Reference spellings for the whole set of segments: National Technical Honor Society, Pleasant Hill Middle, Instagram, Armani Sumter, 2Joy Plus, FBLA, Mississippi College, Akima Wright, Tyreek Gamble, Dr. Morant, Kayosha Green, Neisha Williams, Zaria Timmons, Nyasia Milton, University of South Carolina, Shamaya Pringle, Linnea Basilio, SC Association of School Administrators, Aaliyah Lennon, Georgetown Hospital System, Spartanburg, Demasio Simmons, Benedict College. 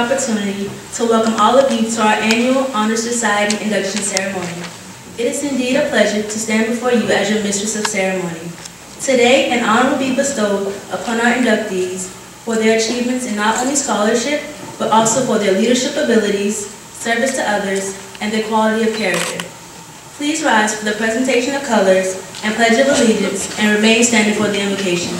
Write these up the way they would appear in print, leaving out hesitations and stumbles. opportunity to welcome all of you to our annual Honor Society induction ceremony. It is indeed a pleasure to stand before you as your mistress of ceremony. Today, an honor will be bestowed upon our inductees for their achievements in not only scholarship, but also for their leadership abilities, service to others, and their quality of character. Please rise for the presentation of colors and Pledge of Allegiance and remain standing for the invocation.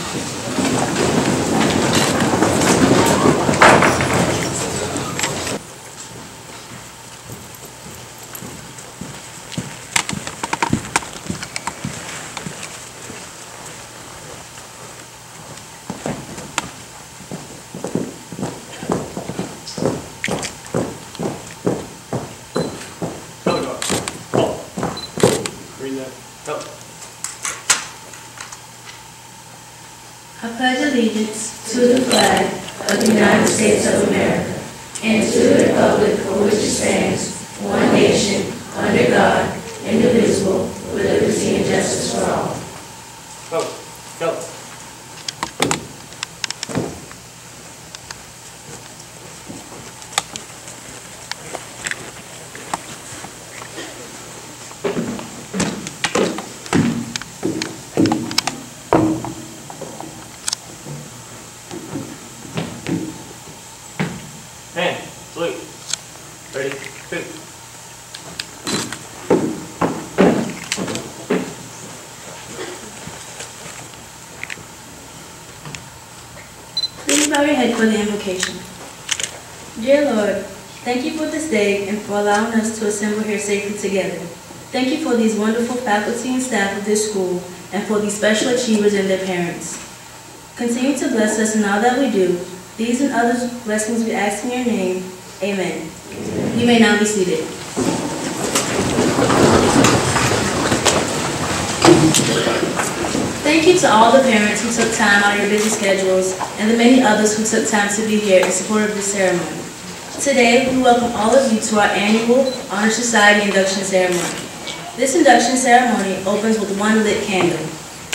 Dear Lord, thank you for this day and for allowing us to assemble here safely together. Thank you for these wonderful faculty and staff of this school and for these special achievers and their parents. Continue to bless us in all that we do. These and other blessings we ask in your name. Amen. You may now be seated. Thank you to all the parents who took time out of your busy schedules and the many others who took time to be here in support of this ceremony. Today, we welcome all of you to our annual Honor Society induction ceremony. This induction ceremony opens with one lit candle.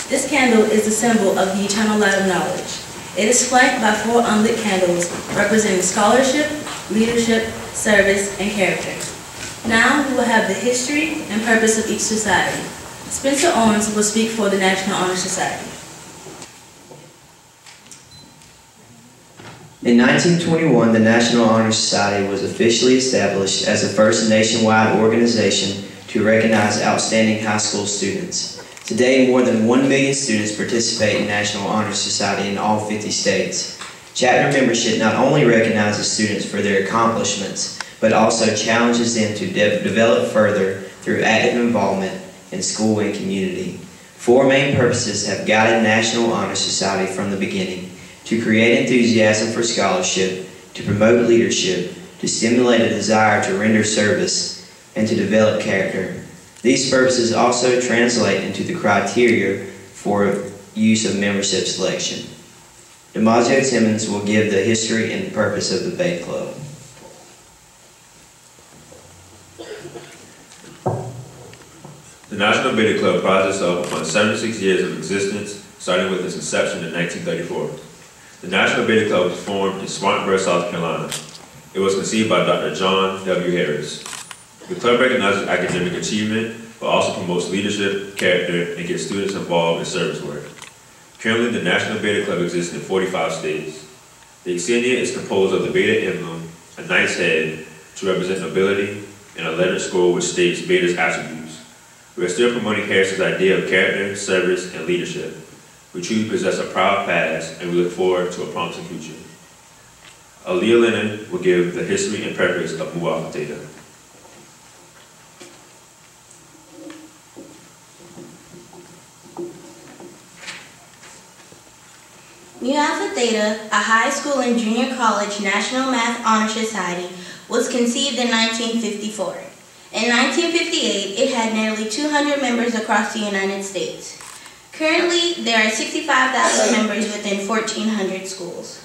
This candle is the symbol of the eternal light of knowledge. It is flanked by four unlit candles representing scholarship, leadership, service, and character. Now, we will have the history and purpose of each society. Spencer Owens will speak for the National Honor Society. In 1921, the National Honor Society was officially established as the first nationwide organization to recognize outstanding high school students. Today, more than 1 million students participate in National Honor Society in all 50 states. Chapter membership not only recognizes students for their accomplishments, but also challenges them to develop further through active involvement in school and community. Four main purposes have guided National Honor Society from the beginning: to create enthusiasm for scholarship, to promote leadership, to stimulate a desire to render service, and to develop character. These purposes also translate into the criteria for use of membership selection. Demasio Simmons will give the history and purpose of the Beta Club. The National Beta Club prides itself upon 76 years of existence, starting with its inception in 1934. The National Beta Club was formed in Spartanburg, South Carolina. It was conceived by Dr. John W. Harris. The club recognizes academic achievement, but also promotes leadership, character, and gets students involved in service work. Currently, the National Beta Club exists in 45 states. The insignia is composed of the Beta emblem, a knight's head to represent nobility, and a lettered scroll which states Beta's attributes. We are still promoting Harris's idea of character, service, and leadership. We truly possess a proud past, and we look forward to a promising future. Aaliyah Lennon will give the history and purpose of Mu Alpha Theta. Mu Alpha Theta, a high school and junior college National Math Honor Society, was conceived in 1954. In 1958, it had nearly 200 members across the United States. Currently, there are 65,000 members within 1,400 schools.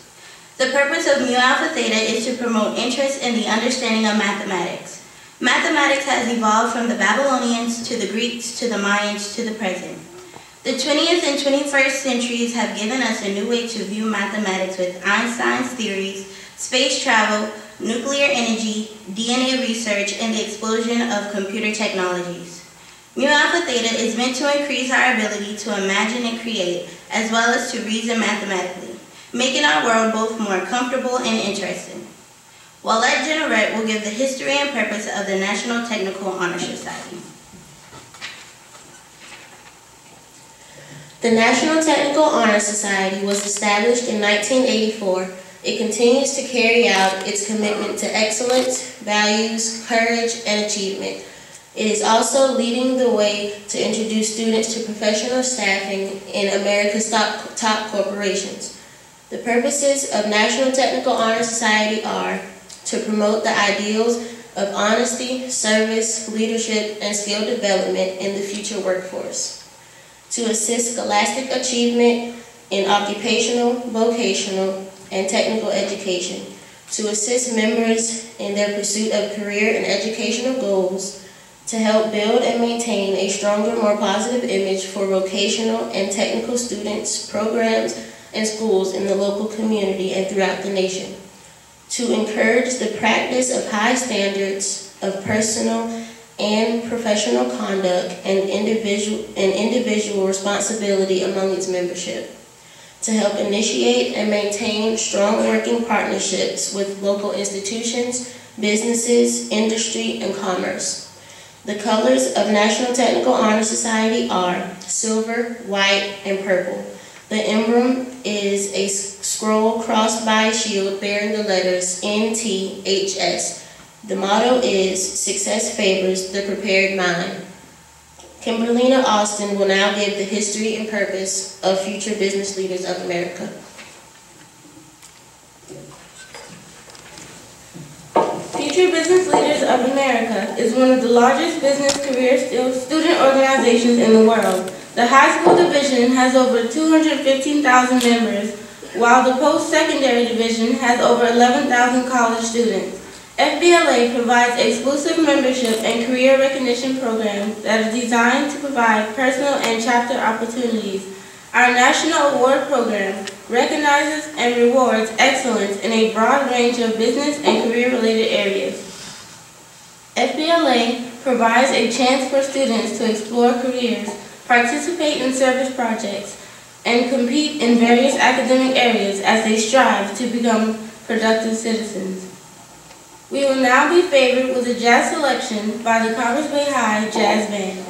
The purpose of Mu Alpha Theta is to promote interest in the understanding of mathematics. Mathematics has evolved from the Babylonians to the Greeks to the Mayans to the present. The 20th and 21st centuries have given us a new way to view mathematics with Einstein's theories, space travel, nuclear energy, DNA research, and the explosion of computer technologies. Mu Alpha Theta is meant to increase our ability to imagine and create, as well as to reason mathematically, making our world both more comfortable and interesting. Wallette Genourette will give the history and purpose of the National Technical Honor Society. The National Technical Honor Society was established in 1984. It continues to carry out its commitment to excellence, values, courage, and achievement. It is also leading the way to introduce students to professional staffing in America's top corporations. The purposes of National Technical Honor Society are to promote the ideals of honesty, service, leadership, and skill development in the future workforce. To assist scholastic achievement in occupational, vocational, and technical education, to assist members in their pursuit of career and educational goals, to help build and maintain a stronger, more positive image for vocational and technical students, programs, and schools in the local community and throughout the nation, to encourage the practice of high standards of personal and professional conduct and individual responsibility among its membership, to help initiate and maintain strong working partnerships with local institutions, businesses, industry, and commerce. The colors of National Technical Honor Society are silver, white, and purple. The emblem is a scroll crossed by a shield bearing the letters NTHS. The motto is, "Success favors the prepared mind." Kimberlina Austin will now give the history and purpose of Future Business Leaders of America. Future Business Leaders of America is one of the largest business career student organizations in the world. The high school division has over 215,000 members, while the post-secondary division has over 11,000 college students. FBLA provides exclusive membership and career recognition programs that are designed to provide personal and chapter opportunities. Our National Award Program recognizes and rewards excellence in a broad range of business and career-related areas. FBLA provides a chance for students to explore careers, participate in service projects, and compete in various academic areas as they strive to become productive citizens. We will now be favored with a jazz selection by the Carvers Bay High Jazz Band.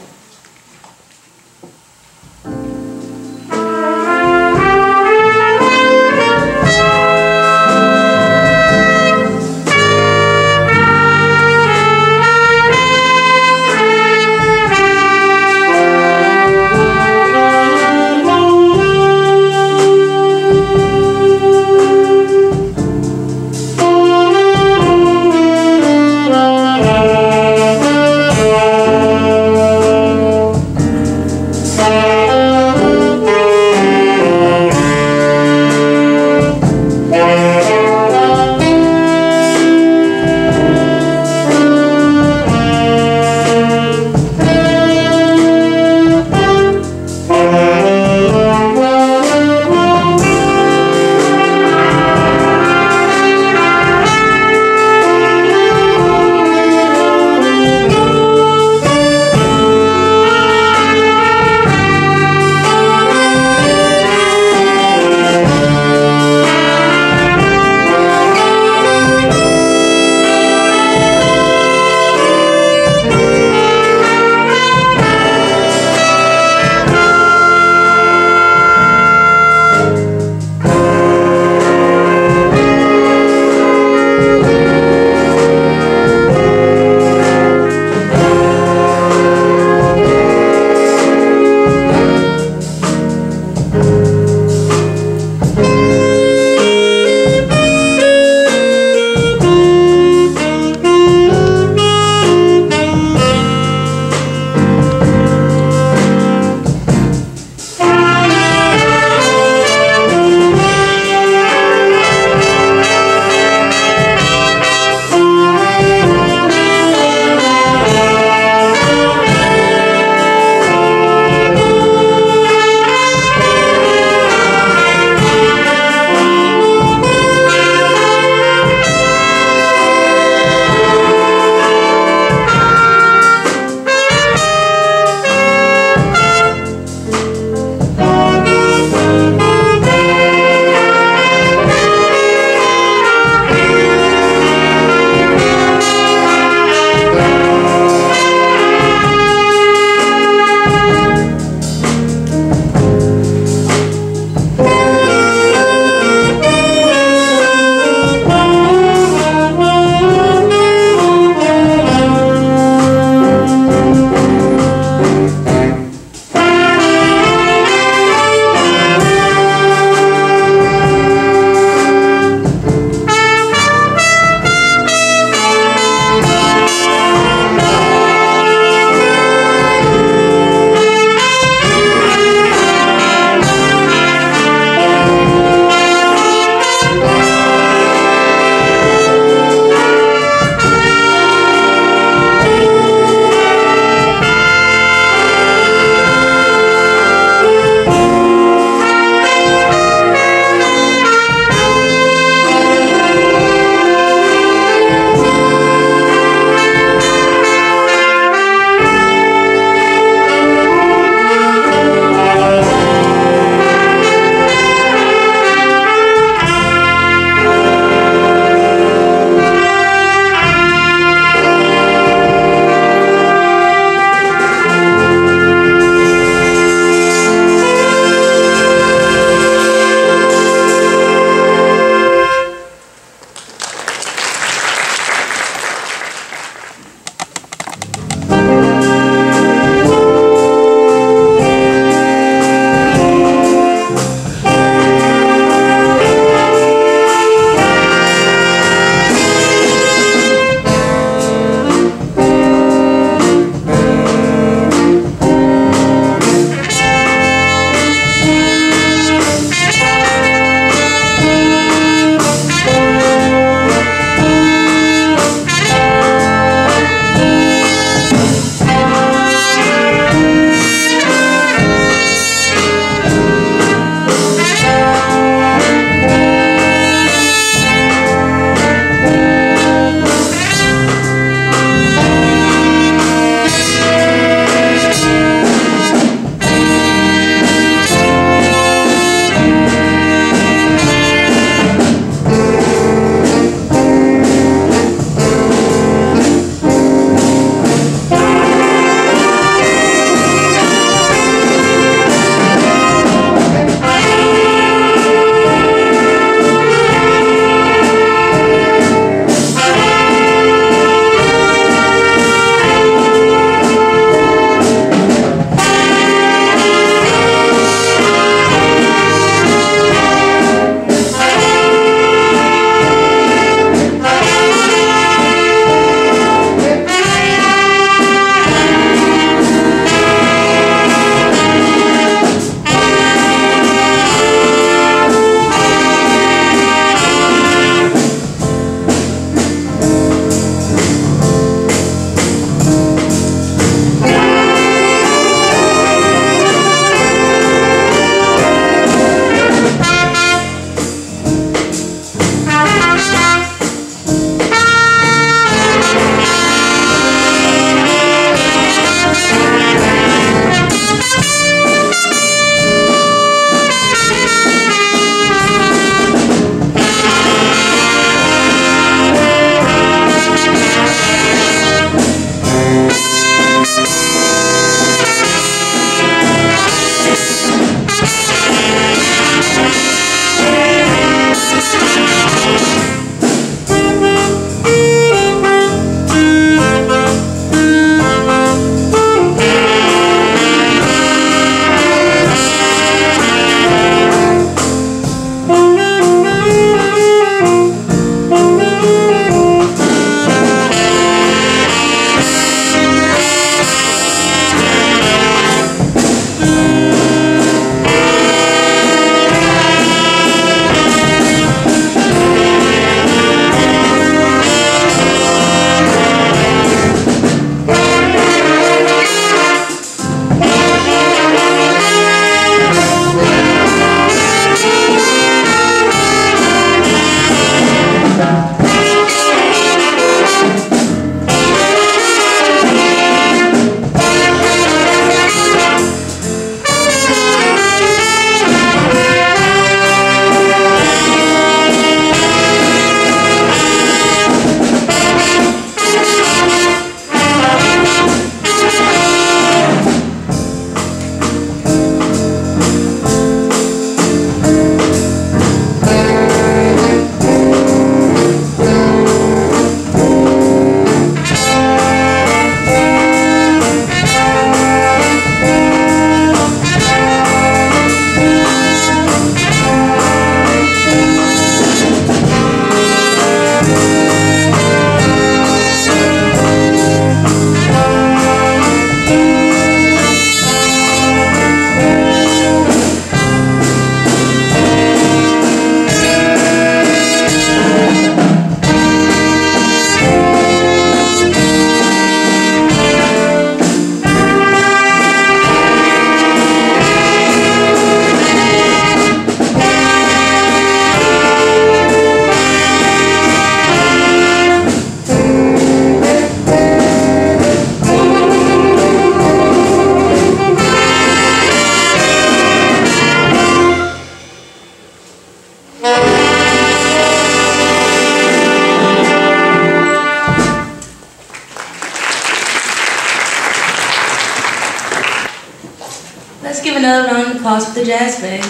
Let's give another round of applause for the Jazz Band.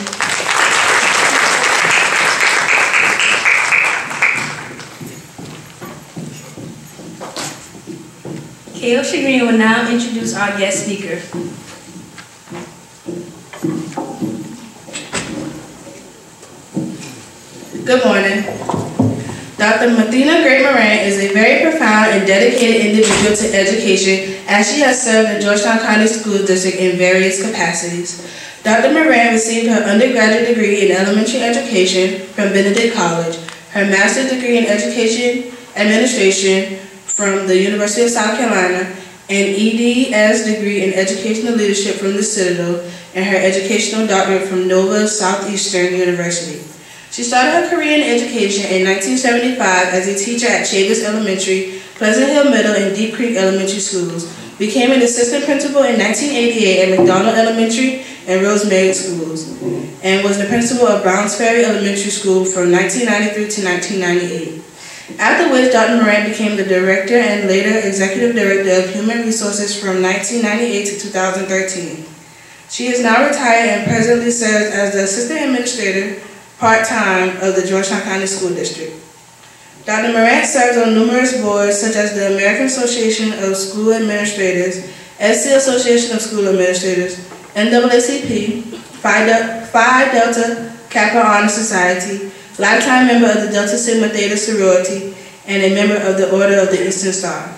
Kayosha Green will now introduce our guest speaker. Good morning. Dr. Mathena Gray Moran is a very profound and dedicated individual to education, as she has served in Georgetown County School District in various capacities. Dr. Moran received her undergraduate degree in elementary education from Benedict College, her master's degree in education administration from the University of South Carolina, an EDS degree in educational leadership from the Citadel, and her educational doctorate from Nova Southeastern University. She started her career in education in 1975 as a teacher at Chavis Elementary, Pleasant Hill Middle, and Deep Creek Elementary Schools, became an assistant principal in 1988 at McDonald Elementary and Rosemary Schools, and was the principal of Browns Ferry Elementary School from 1993 to 1998. After which, Dr. Morant became the director and later executive director of human resources from 1998 to 2013. She is now retired and presently serves as the assistant administrator part-time of the Georgetown County School District. Dr. Morant serves on numerous boards such as the American Association of School Administrators, SC Association of School Administrators, NAACP, Phi Delta Kappa Honor Society, lifetime member of the Delta Sigma Theta sorority, and a member of the Order of the Instant Star.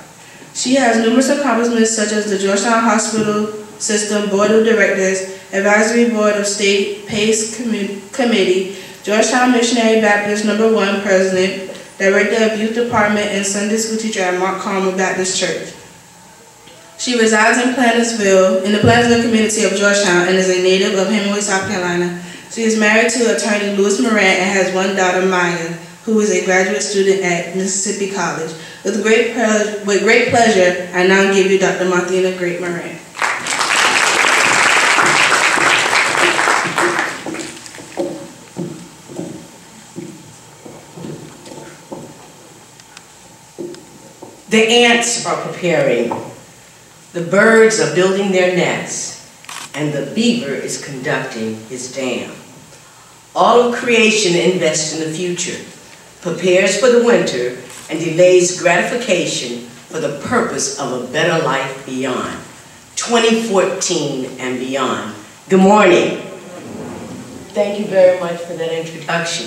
She has numerous accomplishments such as the Georgetown Hospital System Board of Directors, Advisory Board of State PACE Committee, Georgetown Missionary Baptist No. 1 President, Director of Youth Department and Sunday School Teacher at Montgomery Baptist Church. She resides in Plantersville, in the Plantersville community of Georgetown, and is a native of Hemingway, South Carolina. She is married to attorney Louis Morant and has one daughter, Maya, who is a graduate student at Mississippi College. With great pleasure, I now give you Dr. Mathena Gray Moran. The ants are preparing, the birds are building their nests, and the beaver is conducting his dam. All of creation invests in the future, prepares for the winter, and delays gratification for the purpose of a better life beyond, 2014 and beyond. Good morning. Thank you very much for that introduction.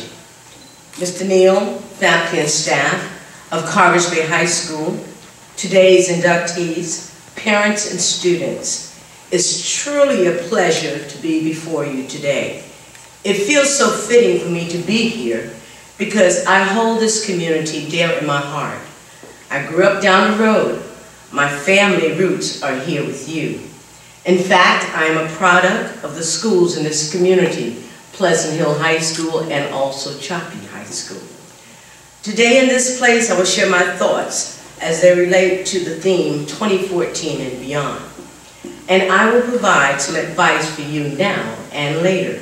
Mr. Neal, faculty and staff of Carvers Bay High School, today's inductees, parents and students. It's truly a pleasure to be before you today. It feels so fitting for me to be here because I hold this community dear in my heart. I grew up down the road. My family roots are here with you. In fact, I am a product of the schools in this community, Pleasant Hill High School and also Chappie High School. Today in this place, I will share my thoughts as they relate to the theme 2014 and beyond. And I will provide some advice for you now and later.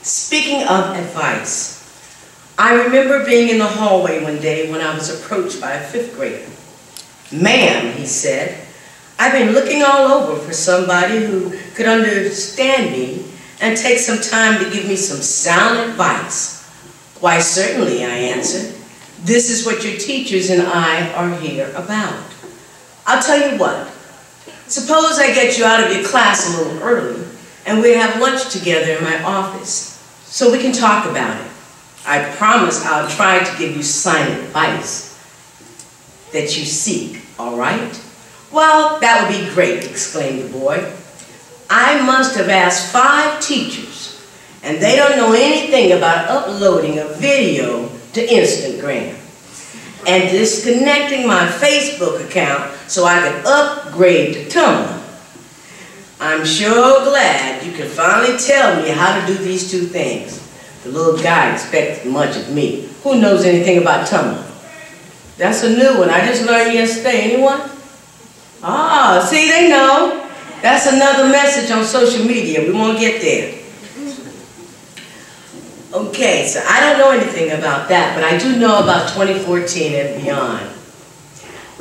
Speaking of advice, I remember being in the hallway one day when I was approached by a fifth grader. "Ma'am," he said, "I've been looking all over for somebody who could understand me and take some time to give me some sound advice." "Why, certainly," I answered. "This is what your teachers and I are here about. I'll tell you what, suppose I get you out of your class a little early and we have lunch together in my office so we can talk about it. I promise I'll try to give you sound advice that you seek, all right?" "Well, that would be great," exclaimed the boy. "I must have asked 5 teachers and they don't know anything about uploading a video to Instagram and disconnecting my Facebook account so I can upgrade to Tumblr. I'm sure glad you can finally tell me how to do these 2 things." The little guy expected much of me. Who knows anything about Tumblr? "That's a new one. I just learned yesterday. Anyone?" "Ah, see, they know. That's another message on social media. We won't get there." Okay, so I don't know anything about that, but I do know about 2014 and beyond.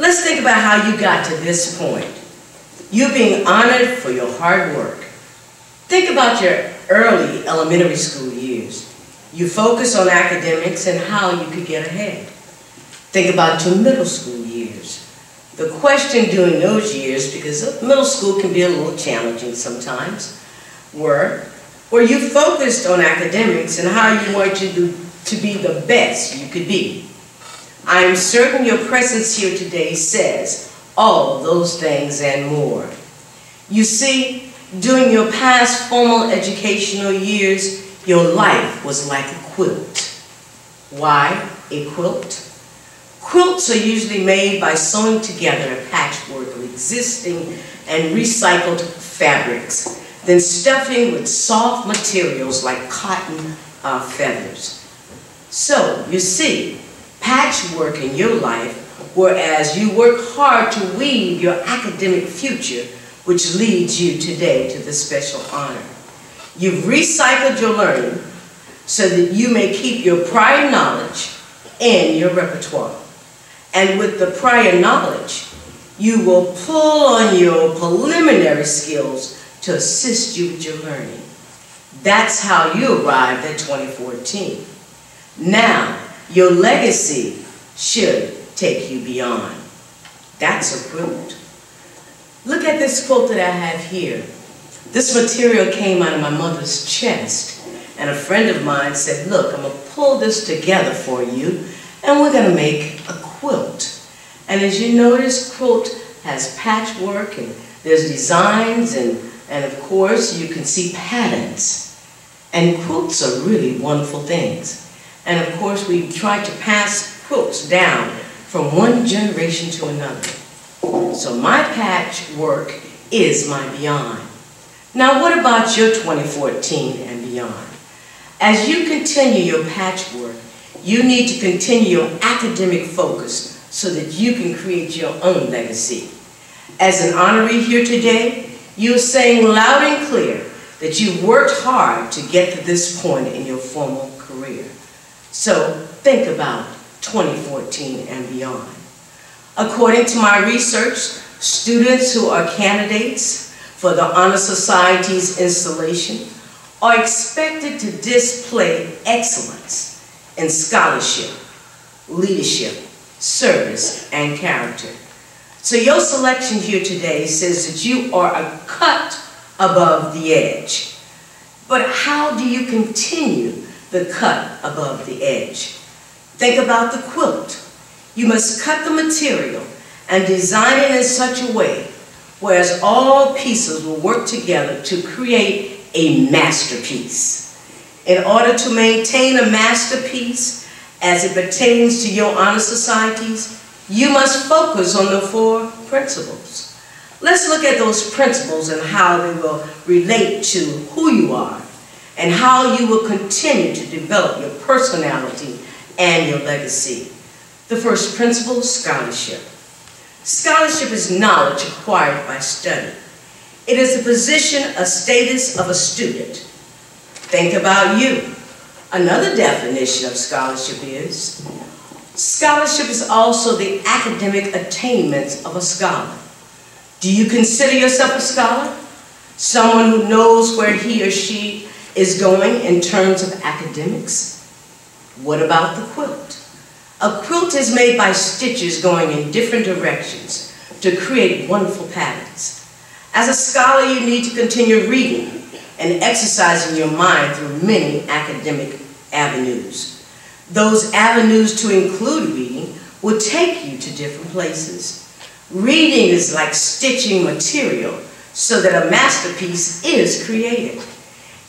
Let's think about how you got to this point. You being honored for your hard work, Think about your early elementary school years. You focus on academics and how you could get ahead. Think about your middle school years. The question during those years, because middle school can be a little challenging sometimes, were you focused on academics and how you wanted to be the best you could be? I am certain your presence here today says all those things and more. You see, during your past formal educational years, your life was like a quilt. Why a quilt? Quilts are usually made by sewing together a patchwork of existing and recycled fabrics, then stuffing with soft materials like cotton feathers. So, you see, patchwork in your life, whereas you work hard to weave your academic future, which leads you today to this special honor. You've recycled your learning so that you may keep your prior knowledge in your repertoire. And with the prior knowledge, you will pull on your preliminary skills to assist you with your learning. That's how you arrived at 2014. Now, your legacy should take you beyond. That's a quilt. Look at this quilt that I have here. This material came out of my mother's chest, and a friend of mine said, look, I'm going to pull this together for you, and we're going to make a quilt. And as you notice, quilt has patchwork, and there's designs, and of course, you can see patterns. And quilts are really wonderful things. And of course, we try to pass quilts down from one generation to another. So my patchwork is my beyond. Now what about your 2014 and beyond? As you continue your patchwork, you need to continue your academic focus so that you can create your own legacy. As an honoree here today, you're saying loud and clear that you worked hard to get to this point in your formal career. So think about 2014 and beyond. According to my research, students who are candidates for the Honor Society's installation are expected to display excellence in scholarship, leadership, service, and character. So your selection here today says that you are a cut above the edge. But how do you continue the cut above the edge? Think about the quilt. You must cut the material and design it in such a way whereas all pieces will work together to create a masterpiece. In order to maintain a masterpiece as it pertains to your honor societies, you must focus on the four principles. Let's look at those principles and how they will relate to who you are and how you will continue to develop your personality and your legacy. The first principle is scholarship. Scholarship is knowledge acquired by study. It is a position, a status of a student. Think about you. Another definition of scholarship is, scholarship is also the academic attainments of a scholar. Do you consider yourself a scholar? Someone who knows where he or she is going in terms of academics? What about the quilt? A quilt is made by stitches going in different directions to create wonderful patterns. As a scholar, you need to continue reading and exercising your mind through many academic avenues. Those avenues to include reading will take you to different places. Reading is like stitching material so that a masterpiece is created.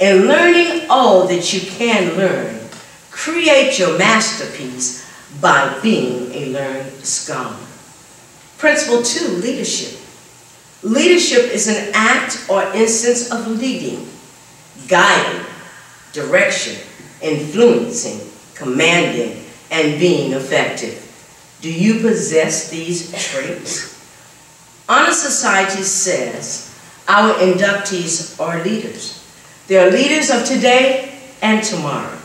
In learning all that you can learn, create your masterpiece by being a learned scholar. Principle 2, leadership. Leadership is an act or instance of leading, guiding, direction, influencing, commanding, and being effective. Do you possess these traits? Honor Society says our inductees are leaders. They are leaders of today and tomorrow.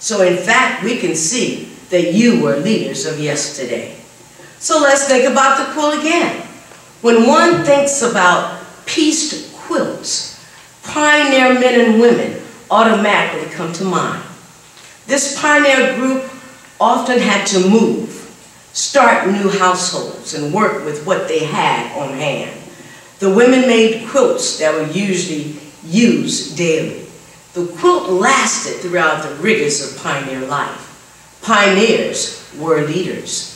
So in fact, we can see that you were leaders of yesterday. So let's think about the quilt again. When one thinks about pieced quilts, pioneering pioneer men and women automatically come to mind. This pioneer group often had to move, start new households, and work with what they had on hand. The women made quilts that were usually used daily. The quilt lasted throughout the rigors of pioneer life. Pioneers were leaders.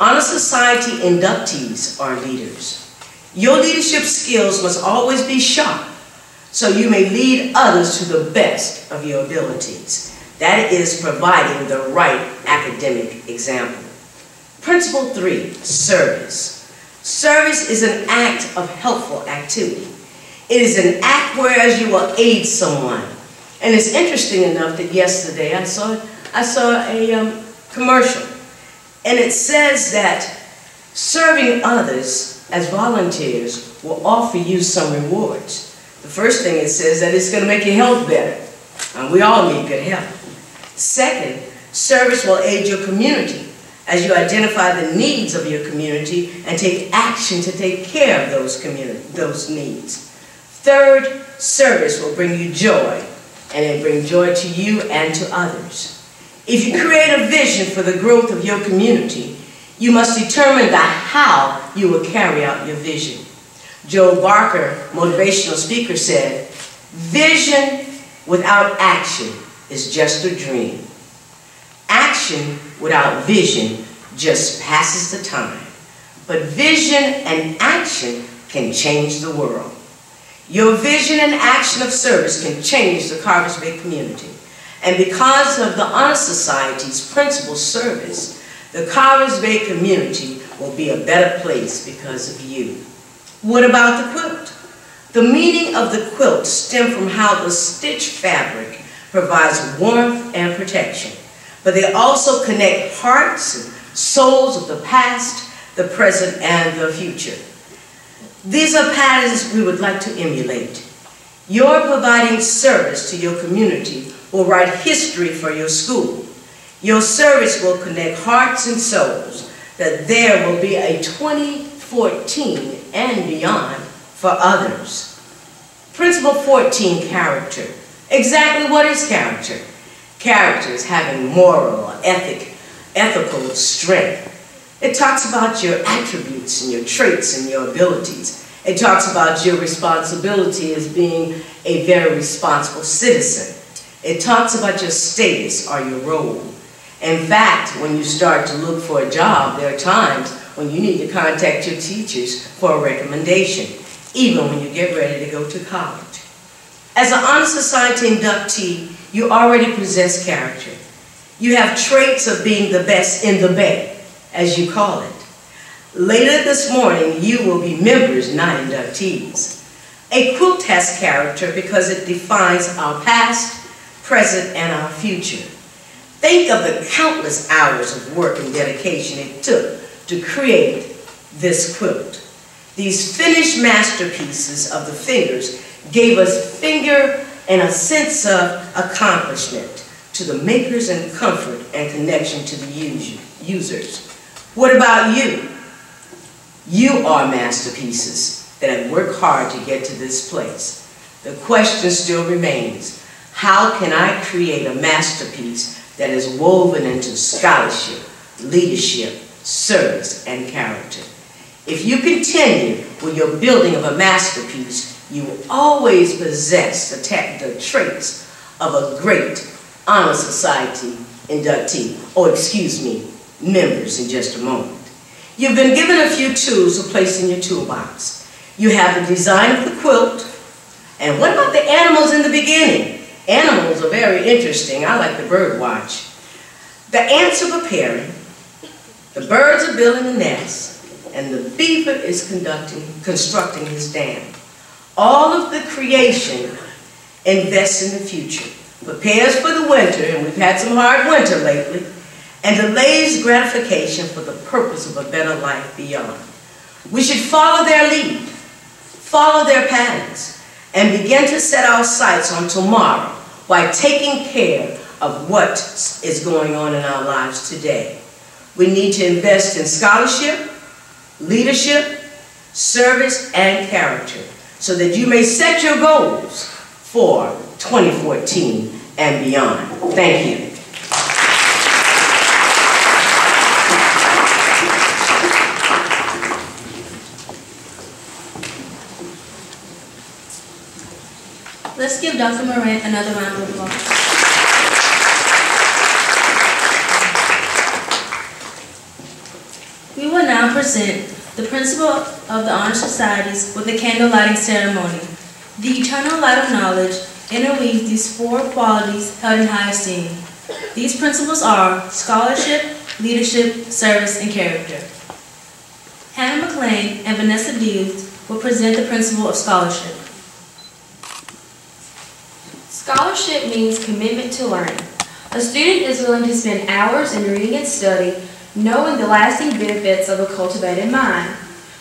Honor Society inductees are leaders. Your leadership skills must always be sharp so you may lead others to the best of your abilities. That is providing the right academic example. Principle 3, service. Service is an act of helpful activity. It is an act whereas you will aid someone. And it's interesting enough that yesterday I saw a commercial, and it says that serving others as volunteers will offer you some rewards. The first thing it says that it's going to make your health better. And we all need good health. Second, service will aid your community as you identify the needs of your community and take action to take care of those needs. Third, service will bring you joy, and it brings joy to you and to others. If you create a vision for the growth of your community, you must determine the how you will carry out your vision. Joe Barker, motivational speaker, said, "Vision without action is just a dream. Action without vision just passes the time. But vision and action can change the world." Your vision and action of service can change the Carvers Bay community. And because of the Honor Society's principal service, the Carvers Bay community will be a better place because of you. What about the quilt? The meaning of the quilt stems from how the stitch fabric provides warmth and protection, but they also connect hearts and souls of the past, the present, and the future. These are patterns we would like to emulate. Your providing service to your community will write history for your school. Your service will connect hearts and souls, that there will be a 2014 and beyond for others. Principle 14, character. Exactly what is character? Character is having moral or ethical strength. It talks about your attributes and your traits and your abilities. It talks about your responsibility as being a very responsible citizen. It talks about your status or your role. In fact, when you start to look for a job, there are times when you need to contact your teachers for a recommendation, even when you get ready to go to college. As an Honor Society inductee, you already possess character. You have traits of being the best in the Bay, as you call it. Later this morning, you will be members, not inductees. A quilt has character because it defines our past, present, and our future. Think of the countless hours of work and dedication it took to create this quilt. These finished masterpieces of the fingers gave us finger and a sense of accomplishment to the makers, and comfort and connection to the users. What about you? You are masterpieces that have worked hard to get to this place. The question still remains, how can I create a masterpiece that is woven into scholarship, leadership, service, and character? If you continue with your building of a masterpiece, you will always possess the traits of a great Honor Society inductee, or excuse me, members, in just a moment. You've been given a few tools to place in your toolbox. You have the design of the quilt, and what about the animals in the beginning? Animals are very interesting. I like the bird watch. The ants are preparing, the birds are building the nest, and the beaver is constructing his dam. All of the creation invests in the future, prepares for the winter, and we've had some hard winter lately, and delays gratification for the purpose of a better life beyond. We should follow their lead, follow their patterns, and begin to set our sights on tomorrow by taking care of what is going on in our lives today. We need to invest in scholarship, leadership, service, and character, so that you may set your goals, for 2014 and beyond. Thank you. Let's give Dr. Morant another round of applause. We will now present the principal of the Honor Societies with the candle lighting ceremony. The eternal light of knowledge interweaves these four qualities held in high esteem. These principles are scholarship, leadership, service, and character. Hannah McLean and Vanessa Dews will present the principle of scholarship. Scholarship means commitment to learning. A student is willing to spend hours in reading and study, knowing the lasting benefits of a cultivated mind.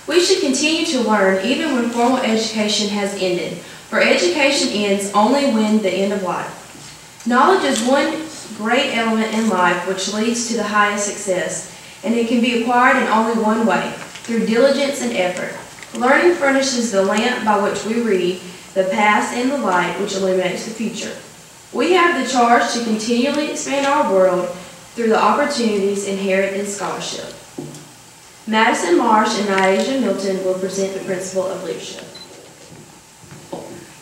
We should continue to learn even when formal education has ended, for education ends only when the end of life. Knowledge is one great element in life which leads to the highest success, and it can be acquired in only one way, through diligence and effort. Learning furnishes the lamp by which we read, the past and the light which illuminates the future. We have the charge to continually expand our world through the opportunities inherent in scholarship. Madison Marsh and Nyasia Milton will present the principle of leadership.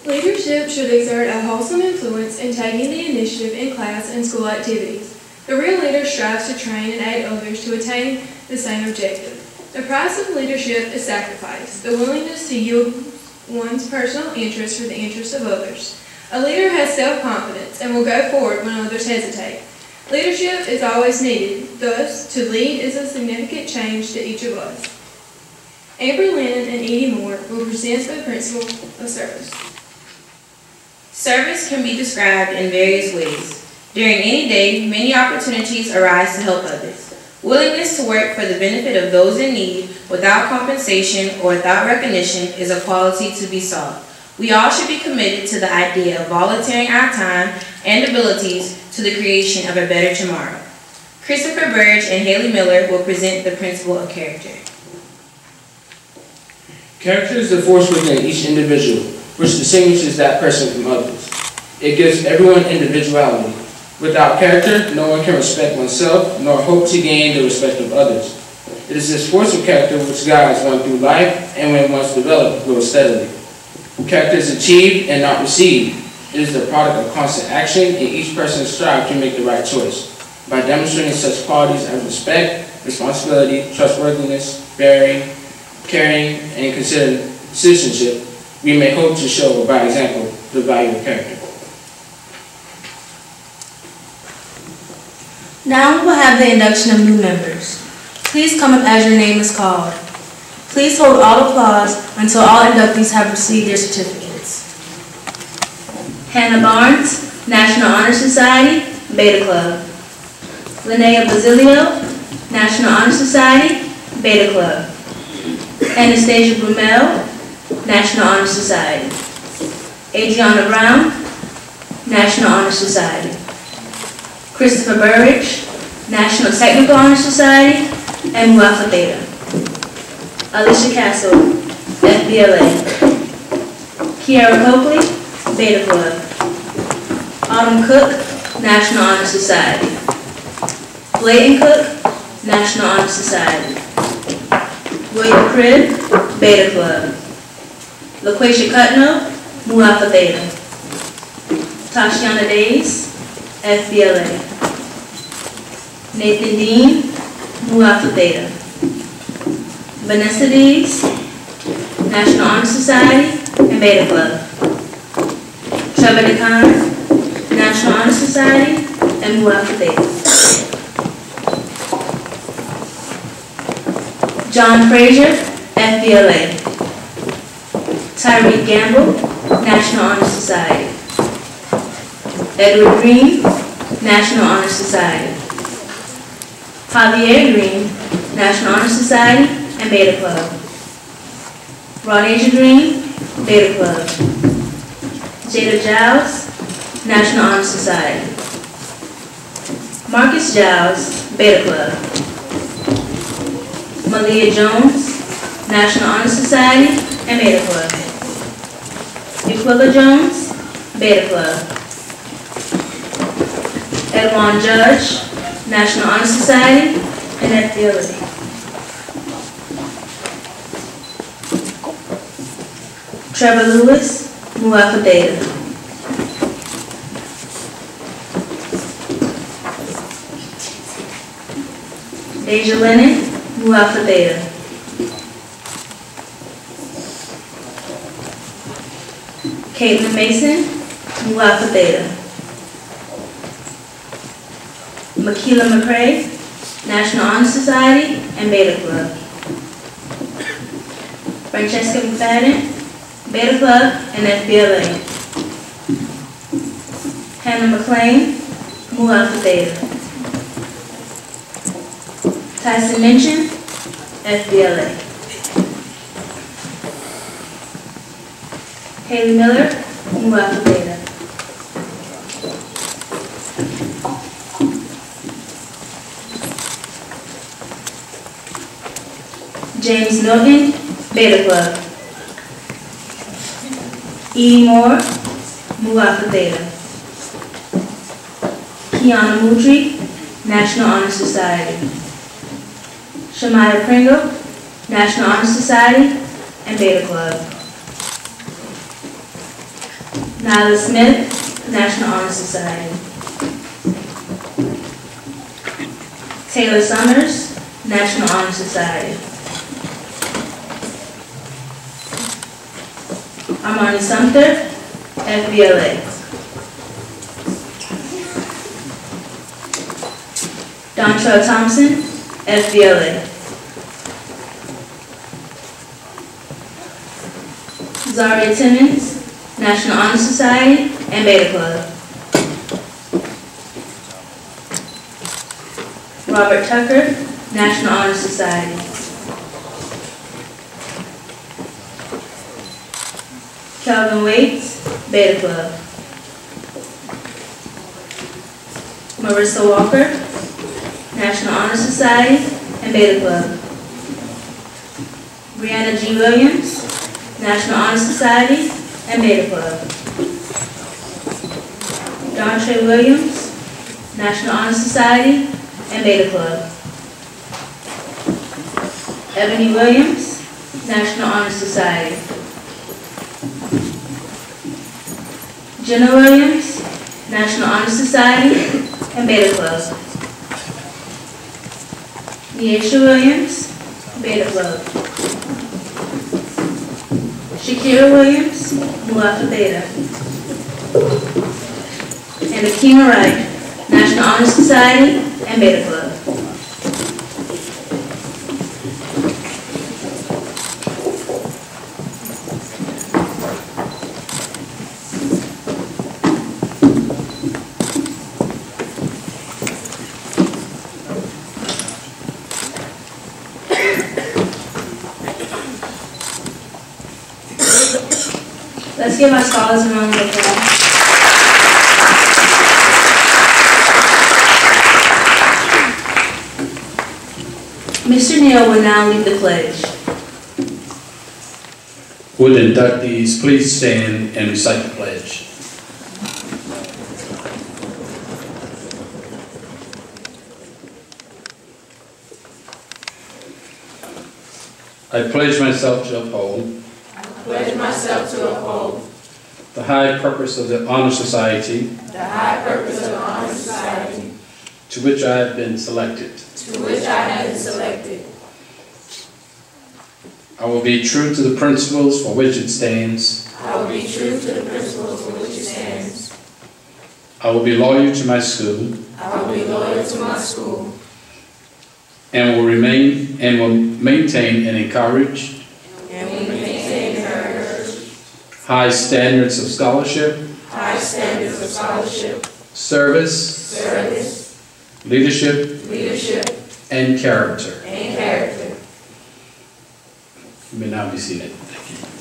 Leadership should exert a wholesome influence in taking the initiative in class and school activities. The real leader strives to train and aid others to attain the same objective. The price of leadership is sacrifice, the willingness to yield one's personal interests for the interests of others. A leader has self-confidence and will go forward when others hesitate. Leadership is always needed, thus, to lead is a significant change to each of us. Avery Lennon and Edie Moore will present the principle of service. Service can be described in various ways. During any day, many opportunities arise to help others. Willingness to work for the benefit of those in need without compensation or without recognition is a quality to be sought. We all should be committed to the idea of volunteering our time and abilities to the creation of a better tomorrow. Christopher Burge and Haley Miller will present the principle of character. Character is the force within each individual, which distinguishes that person from others. It gives everyone individuality. Without character, no one can respect oneself, nor hope to gain the respect of others. It is this force of character which guides one through life, and when one's developed, grows steadily. Character is achieved and not received. It is the product of constant action, and each person strives to make the right choice by demonstrating such qualities as respect, responsibility, trustworthiness, bearing, caring, and considerate citizenship. We may hope to show, by example, the value of character. Now we will have the induction of new members. Please come up as your name is called. Please hold all applause until all inductees have received their certificates. Hannah Barnes, National Honor Society, Beta Club. Linnea Basilio, National Honor Society, Beta Club. Anastasia Brumel, National Honor Society. Adriana Brown, National Honor Society. Christopher Burridge, National Technical Honor Society, and Mu Alpha Theta. Alicia Castle, FBLA. Kiara Coakley, Beta Club. Autumn Cook, National Honor Society. Layton Cook, National Honor Society. William Cribb, Beta Club. LaQuaisha Cutno, Mu Alpha Theta. Tashiana Days, FBLA. Nathan Dean, Mu Alpha Theta. Vanessa Dees, National Honor Society, and Beta Club. Trevor DeConn, National Honor Society, and Mu Alpha Theta. John Frazier, FBLA. Tyreek Gamble, National Honor Society. Edward Green, National Honor Society. Javier Green, National Honor Society, and Beta Club. Ronasia Green, Beta Club. Jada Giles, National Honor Society. Marcus Giles, Beta Club. Malia Jones, National Honor Society, and Beta Club. Aquila Jones, Beta Club. Edwin Judge, National Honor Society, and Ability. Trevor Lewis, Mu Alpha Theta. Deja Lennon, Mu Alpha Theta. Caitlin Mason, Mu Alpha Theta. Makila McCray, National Honor Society, and Beta Club. Francesca McFadden, Beta Club, and FBLA. Hannah McLean, Mu Alpha Theta. Tyson Minchin, FBLA. Haley Miller, Mu Alpha Theta. James Milton, Beta Club. E. Moore, Mu Alpha Theta. Kiana Moultrie, National Honor Society. Shamaya Pringle, National Honor Society, and Beta Club. Nyla Smith, National Honor Society. Taylor Summers, National Honor Society. Armani Sumter, FBLA. Dontrell Thompson, FBLA. Zaria Timmons, National Honor Society, and Beta Club. Robert Tucker, National Honor Society. Calvin Waits, Beta Club. Marissa Walker, National Honor Society, and Beta Club. Brianna G. Williams, National Honor Society, and Beta Club. Dontre Williams, National Honor Society, and Beta Club. Ebony Williams, National Honor Society. Jenna Williams, National Honor Society, and Beta Club. Neisha Williams, Beta Club. Shakira Williams, Mu Alpha Theta. And Akima Wright, National Honor Society, and Beta Club. Let's give our scholars a round of applause. Mr. Neal will now lead the pledge. Would inductees please stand and recite the pledge? I pledge myself to uphold. I pledge myself to uphold the high purpose of the Honor Society. The high purpose of the Honor Society. To which I have been selected. To which I have been selected. I will be true to the principles for which it stands. I will be true to the principles for which it stands. I will be loyal to my school. I will be loyal to my school. And will remain and will maintain and encourage high standards of scholarship, high standards of scholarship, service, service, leadership, leadership, and character, and character. You may now be seated. Thank you.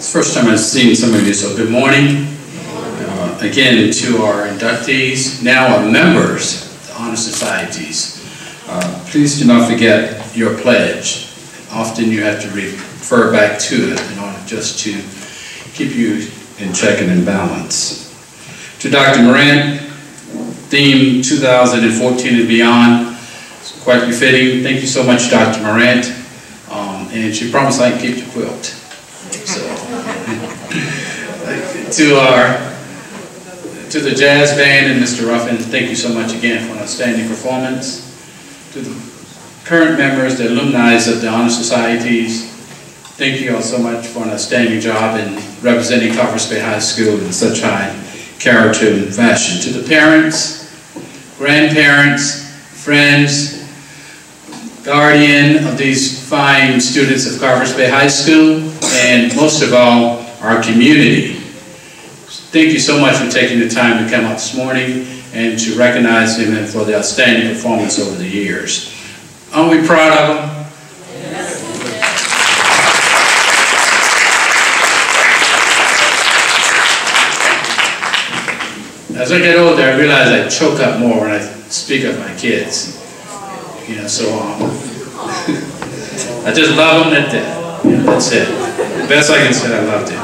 First time I've seen some of you, so good morning. Again, to our inductees, now our members of the Honor Societies, please do not forget your pledge. Often you have to refer back to it in order just to keep you in check and in balance. To Dr. Morant, theme 2014 and beyond, it's quite befitting. Thank you so much, Dr. Morant, and she promised I can keep the quilt. To the jazz band and Mr. Ruffin, thank you so much again for an outstanding performance. To the current members, the alumni of the Honor Societies, thank you all so much for an outstanding job in representing Carvers Bay High School in such high character and fashion. To the parents, grandparents, friends, guardian of these fine students of Carvers Bay High School, and most of all, our community. Thank you so much for taking the time to come up this morning and to recognize him and for the outstanding performance over the years. Aren't we proud of him? Yes. As I get older, I realize I choke up more when I speak of my kids. You know, so I just love them to death. You know, that's it. The best I can say, I loved it.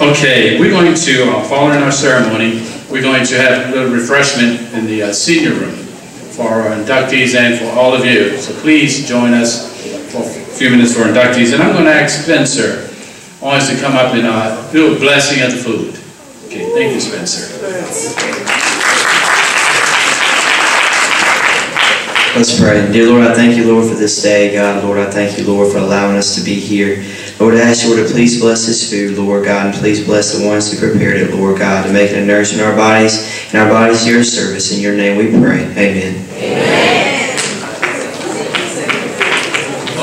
Okay, we're going to, following our ceremony, we're going to have a little refreshment in the senior room for our inductees and for all of you. So please join us for a few minutes for inductees. And I'm going to ask Spencer Owens to come up and do a blessing of the food. Okay, thank you, Spencer. Let's pray. Dear Lord, I thank you, Lord, for this day, God. Lord, I thank you, Lord, for allowing us to be here. Lord, I ask you, Lord, to please bless this food, Lord God, and please bless the ones who prepared it, Lord God, to make it a nourish in our bodies, and our bodies to your service. In your name we pray. Amen. Amen.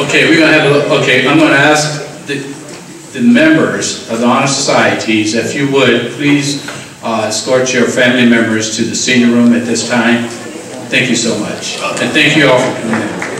Okay, we're gonna have a look. Okay, I'm gonna ask the members of the Honor Societies, if you would, please escort your family members to the senior room at this time. Thank you so much. And thank you all for coming in.